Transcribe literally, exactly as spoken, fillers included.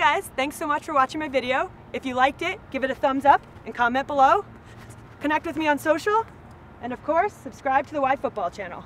guys, thanks so much for watching my video. If you liked it, give it a thumbs up and comment below. Connect with me on social, and of course, subscribe to the YFutbol channel.